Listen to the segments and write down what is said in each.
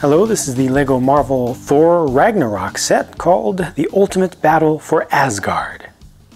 Hello, this is the LEGO Marvel Thor Ragnarok set called The Ultimate Battle for Asgard.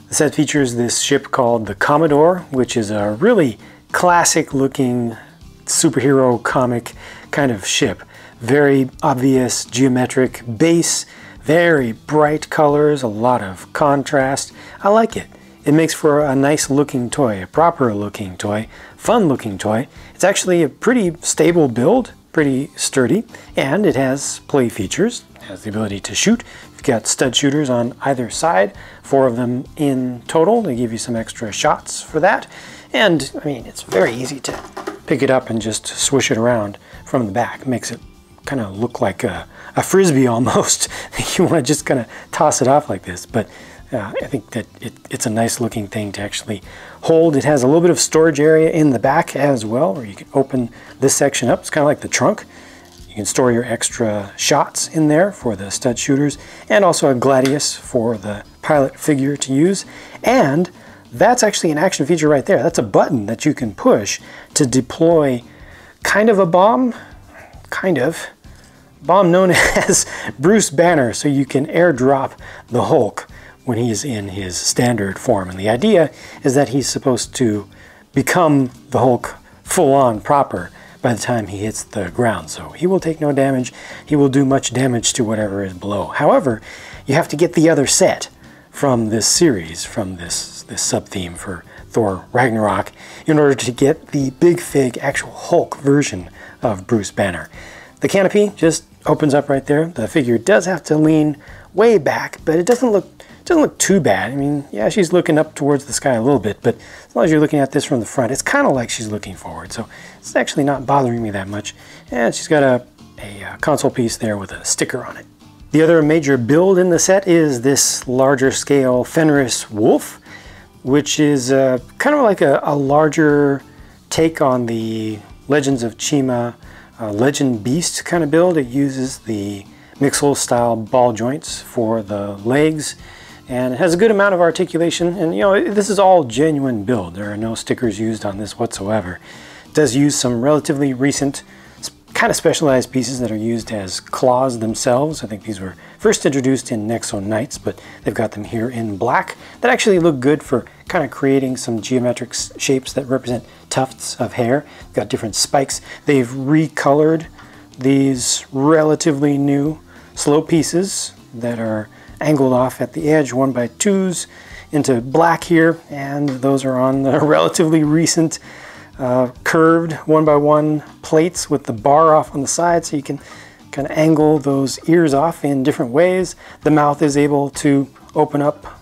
The set features this ship called the Commodore, which is a really classic looking superhero comic kind of ship. Very obvious geometric base, very bright colors, a lot of contrast. I like it. It makes for a nice looking toy, a proper looking toy, fun looking toy. It's actually a pretty stable build. Pretty sturdy, and it has play features. It has the ability to shoot. You've got stud shooters on either side, 4 of them in total. They give you some extra shots for that. And I mean, it's very easy to pick it up and just swish it around from the back. It makes it kind of look like a frisbee almost. You want to just kind of toss it off like this, but I think that it's a nice looking thing to actually hold. It has a little bit of storage area in the back as well, where you can open this section up. It's kind of like the trunk. You can store your extra shots in there for the stud shooters, and also a gladius for the pilot figure to use. And that's actually an action feature right there. That's a button that you can push to deploy kind of a bomb, known as Bruce Banner, so you can airdrop the Hulk when he's in his standard form. And the idea is that he's supposed to become the Hulk full-on proper by the time he hits the ground. So he will take no damage. He will do much damage to whatever is below. However, you have to get the other set from this series, from this sub-theme for Thor Ragnarok, in order to get the Big Fig actual Hulk version of Bruce Banner. The canopy just opens up right there. The figure does have to lean way back, but it doesn't look too bad. I mean, yeah, she's looking up towards the sky a little bit, but as long as you're looking at this from the front, it's kind of like she's looking forward, so it's actually not bothering me that much. And she's got a console piece there with a sticker on it. The other major build in the set is this larger scale Fenris Wolf, which is kind of like a larger take on the Legends of Chima Legend Beast kind of build. It uses the Mixel style ball joints for the legs, and it has a good amount of articulation. And you know, this is all genuine build. There are no stickers used on this whatsoever. It does use some relatively recent kind of specialized pieces that are used as claws themselves. I think these were first introduced in Nexo Knights, but they've got them here in black that actually look good for kind of creating some geometric shapes that represent tufts of hair. They've got different spikes. They've recolored these relatively new slow pieces that are angled off at the edge 1x2s into black here, and those are on the relatively recent curved 1x1 plates with the bar off on the side, so you can kind of angle those ears off in different ways. The mouth is able to open up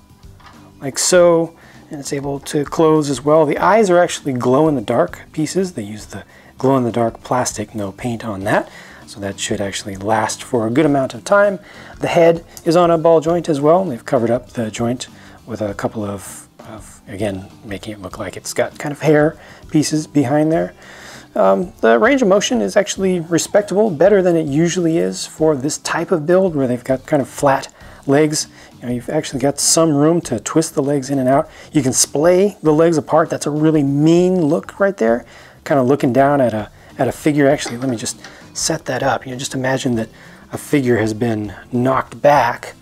like so, and it's able to close as well. The eyes are actually glow-in-the-dark pieces. They use the glow-in-the-dark plastic, no paint on that, so that should actually last for a good amount of time. The head is on a ball joint as well. They've covered up the joint with a couple of again, making it look like it's got kind of hair pieces behind there. The range of motion is actually respectable, better than it usually is for this type of build where they've got kind of flat legs. You know, you've actually got some room to twist the legs in and out. You can splay the legs apart. That's a really mean look right there. Kind of looking down at a figure. Actually, let me just set that up. You know, just imagine that a figure has been knocked back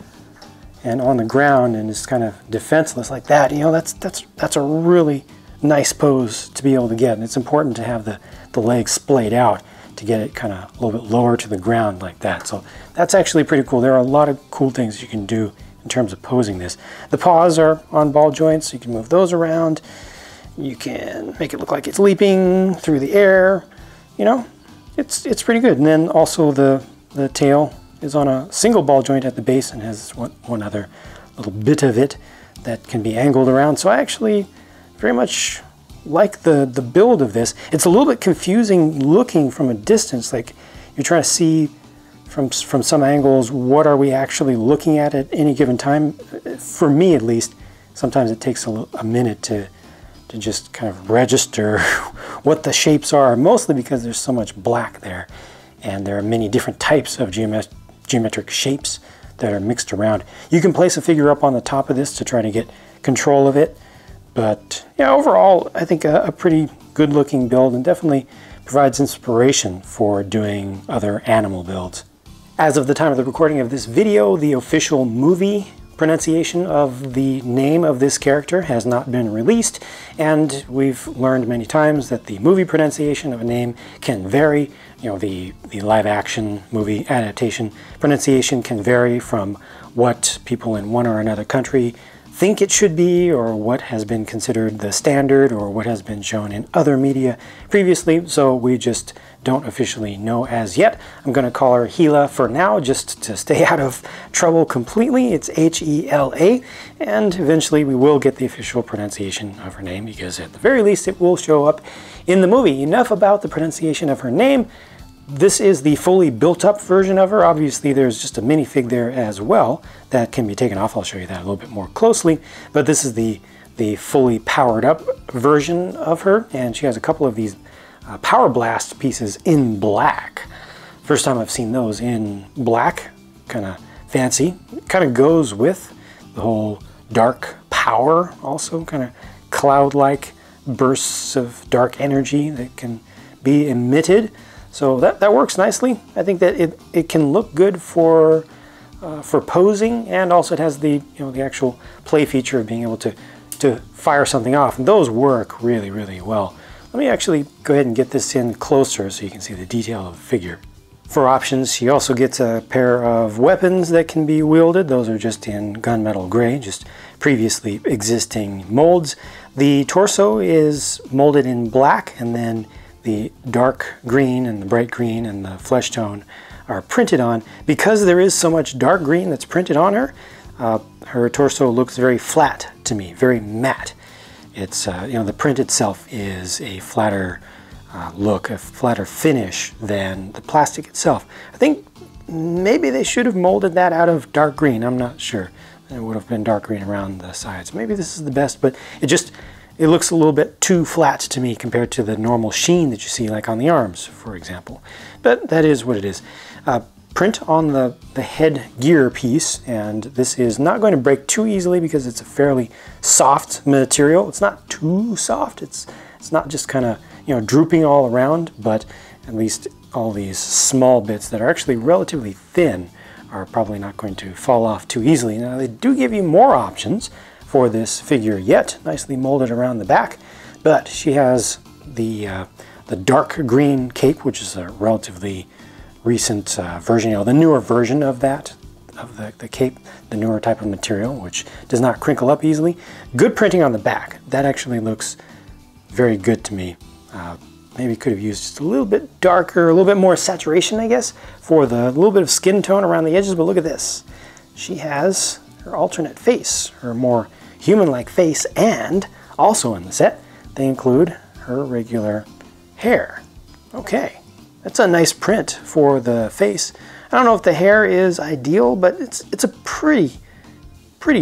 and on the ground and is kind of defenseless like that. You know, that's a really nice pose to be able to get, and it's important to have the legs splayed out to get it kind of a little bit lower to the ground like that. So that's actually pretty cool. There are a lot of cool things you can do in terms of posing this. The paws are on ball joints, so you can move those around. You can make it look like it's leaping through the air. You know, it's pretty good. And then also the tail is on a single ball joint at the base and has one other little bit of it that can be angled around. So I actually very much like the build of this. It's a little bit confusing looking from a distance, like you're trying to see from some angles what are we actually looking at any given time. For me at least, sometimes it takes a minute to just kind of register what the shapes are, mostly because there's so much black there, and there are many different types of geometric shapes that are mixed around. You can place a figure up on the top of this to try to get control of it, but yeah, overall I think a pretty good looking build, and definitely provides inspiration for doing other animal builds. As of the time of the recording of this video, the official movie pronunciation of the name of this character has not been released, and we've learned many times that the movie pronunciation of a name can vary. You know, the live action movie adaptation pronunciation can vary from what people in one or another country think it should be, or what has been considered the standard, or what has been shown in other media previously, so we just don't officially know as yet. I'm going to call her Hela for now, just to stay out of trouble completely. It's H-E-L-A, and eventually we will get the official pronunciation of her name, because at the very least it will show up in the movie. Enough about the pronunciation of her name. This is the fully built-up version of her. Obviously, there's just a minifig there as well that can be taken off. I'll show you that a little bit more closely. But this is the fully powered-up version of her, and she has a couple of these Power Blast pieces in black. First time I've seen those in black. Kind of fancy. Kind of goes with the whole dark power also. Kind of cloud-like bursts of dark energy that can be emitted. So that works nicely. I think that it can look good for posing, and also it has the, you know, the actual play feature of being able to fire something off, and those work really, really well. Let me actually go ahead and get this in closer so you can see the detail of the figure. For options, she also gets a pair of weapons that can be wielded. Those are just in gunmetal gray, just previously existing molds. The torso is molded in black, and then the dark green and the bright green and the flesh tone are printed on. Because there is so much dark green that's printed on her, her torso looks very flat to me, very matte. It's, you know, the print itself is a flatter look, a flatter finish than the plastic itself. I think maybe they should have molded that out of dark green. I'm not sure. It would have been dark green around the sides. Maybe this is the best, but it looks a little bit too flat to me compared to the normal sheen that you see like on the arms, for example. But that is what it is. Print on the headgear piece, and this is not going to break too easily because it's a fairly soft material. It's not too soft. It's not just kind of, you know, drooping all around, but at least all these small bits that are actually relatively thin are probably not going to fall off too easily. Now, they do give you more options for this figure yet, nicely molded around the back, but she has the dark green cape, which is a relatively recent version, you know, the newer version of that, of the cape, the newer type of material, which does not crinkle up easily. Good printing on the back. That actually looks very good to me. Maybe could have used just a little bit darker, a little bit more saturation, I guess, for the little bit of skin tone around the edges, but look at this. She has her alternate face, her more human-like face, and also in the set, they include her regular hair. Okay, that's a nice print for the face. I don't know if the hair is ideal, but it's a pretty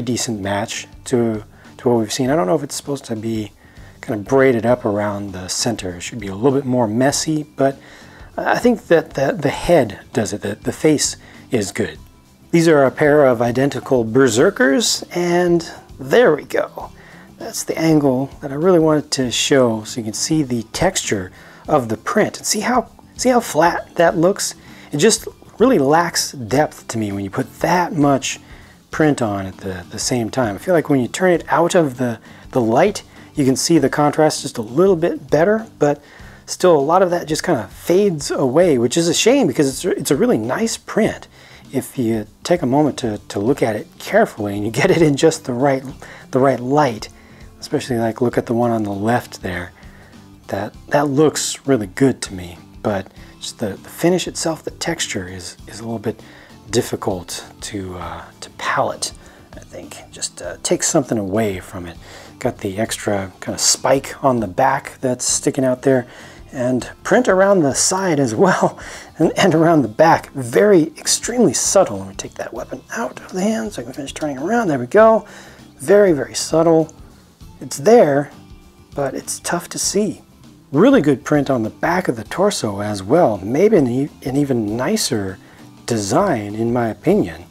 decent match to what we've seen. I don't know if it's supposed to be kind of braided up around the center. It should be a little bit more messy, but I think that the head does it, that the face is good. These are a pair of identical berserkers, and there we go. That's the angle that I really wanted to show, so you can see the texture of the print. And see how flat that looks? It just really lacks depth to me when you put that much print on at the same time. I feel like when you turn it out of the light, you can see the contrast just a little bit better, but still a lot of that just kind of fades away, which is a shame because it's a really nice print. If you take a moment to look at it carefully and you get it in just the right light, especially like look at the one on the left there, that looks really good to me. But just the finish itself, the texture is a little bit difficult to palette, I think. Just takes something away from it. Got the extra kind of spike on the back that's sticking out there, and print around the side as well, and around the back. Very, extremely subtle. Let me take that weapon out of the hand so I can finish turning around. There we go. Very, very subtle. It's there, but it's tough to see. Really good print on the back of the torso as well. Maybe an even nicer design, in my opinion.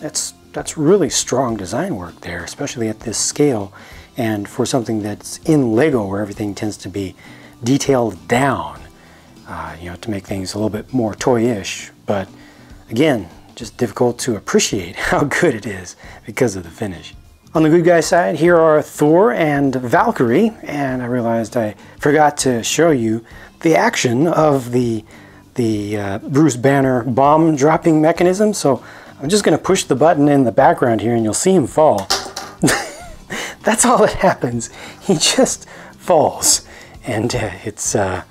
That's really strong design work there, especially at this scale, and for something that's in LEGO where everything tends to be detailed down. you know, to make things a little bit more toy-ish. But again, just difficult to appreciate how good it is because of the finish. On the good guy side, here are Thor and Valkyrie, and I realized I forgot to show you the action of the Bruce Banner bomb dropping mechanism, so I'm just going to push the button in the background here and you'll see him fall. That's all that happens. He just falls, and it's I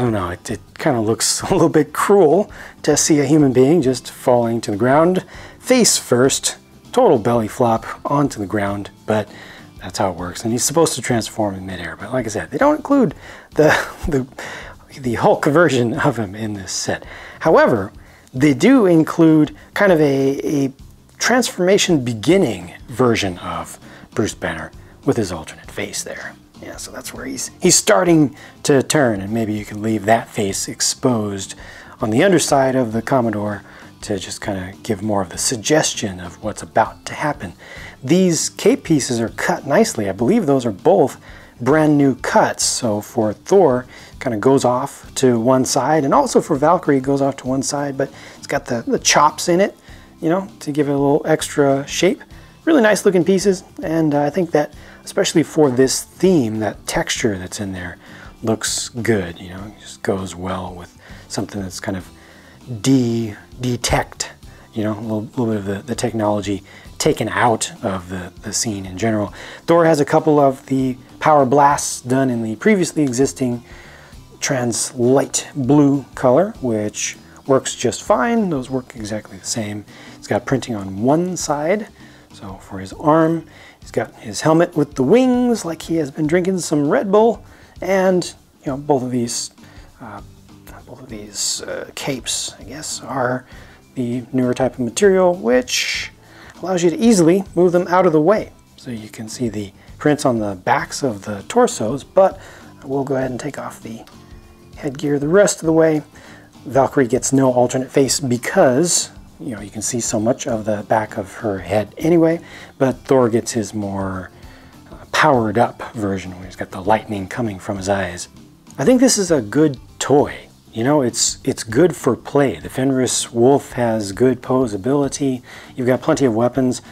don't know, it kind of looks a little bit cruel to see a human being just falling to the ground, face first, total belly flop onto the ground, but that's how it works. And he's supposed to transform in midair, but like I said, they don't include the Hulk version of him in this set. However, they do include kind of a transformation beginning version of Bruce Banner with his alternate face there. Yeah, so that's where he's starting to turn, and maybe you can leave that face exposed on the underside of the Commodore to just kind of give more of the suggestion of what's about to happen. These cape pieces are cut nicely. I believe those are both brand new cuts. So for Thor, kind of goes off to one side, and also for Valkyrie, goes off to one side, but it's got the chops in it, you know, to give it a little extra shape. Really nice looking pieces, and I think that, especially for this theme, that texture that's in there looks good, you know, it just goes well with something that's kind of detect, you know, a little bit of the technology taken out of the scene in general. Thor has a couple of the power blasts done in the previously existing trans-light blue color, which works just fine. Those work exactly the same. It's got printing on one side, so for his arm, he's got his helmet with the wings, like he has been drinking some Red Bull, and you know, both of these capes, I guess, are the newer type of material, which allows you to easily move them out of the way. So you can see the prints on the backs of the torsos, but I will go ahead and take off the headgear the rest of the way. Valkyrie gets no alternate face because, you know, you can see so much of the back of her head anyway, but Thor gets his more powered up version where he's got the lightning coming from his eyes. I think this is a good toy. You know, it's good for play. The Fenris Wolf has good poseability. You've got plenty of weapons,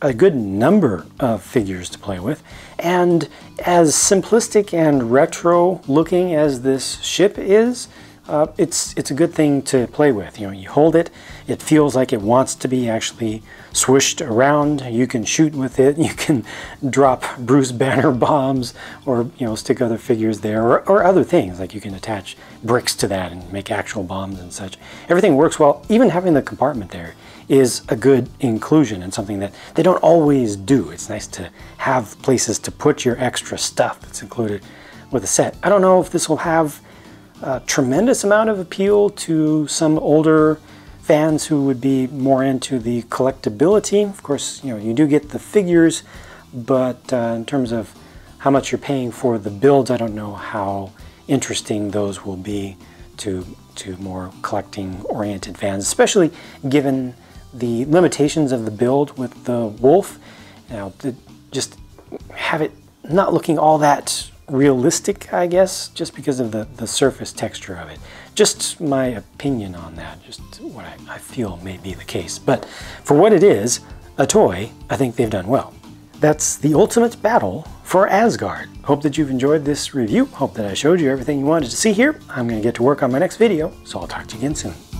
a good number of figures to play with. And as simplistic and retro looking as this ship is, it's a good thing to play with. You know, you hold it, it feels like it wants to be actually swished around. You can shoot with it, you can drop Bruce Banner bombs, or you know, stick other figures there, or other things, like you can attach bricks to that and make actual bombs and such. Everything works well. Even having the compartment there is a good inclusion and something that they don't always do. It's nice to have places to put your extra stuff that's included with a set. I don't know if this will have a tremendous amount of appeal to some older fans who would be more into the collectability. Of course, you know, you do get the figures, but in terms of how much you're paying for the builds, I don't know how interesting those will be to more collecting-oriented fans, especially given the limitations of the build with the Wolf. You know, to just have it not looking all that realistic, I guess, just because of the surface texture of it. Just my opinion on that, just what I feel may be the case. But for what it is, a toy, I think they've done well. That's the ultimate battle for Asgard. Hope that you've enjoyed this review. Hope that I showed you everything you wanted to see here. I'm going to get to work on my next video, so I'll talk to you again soon.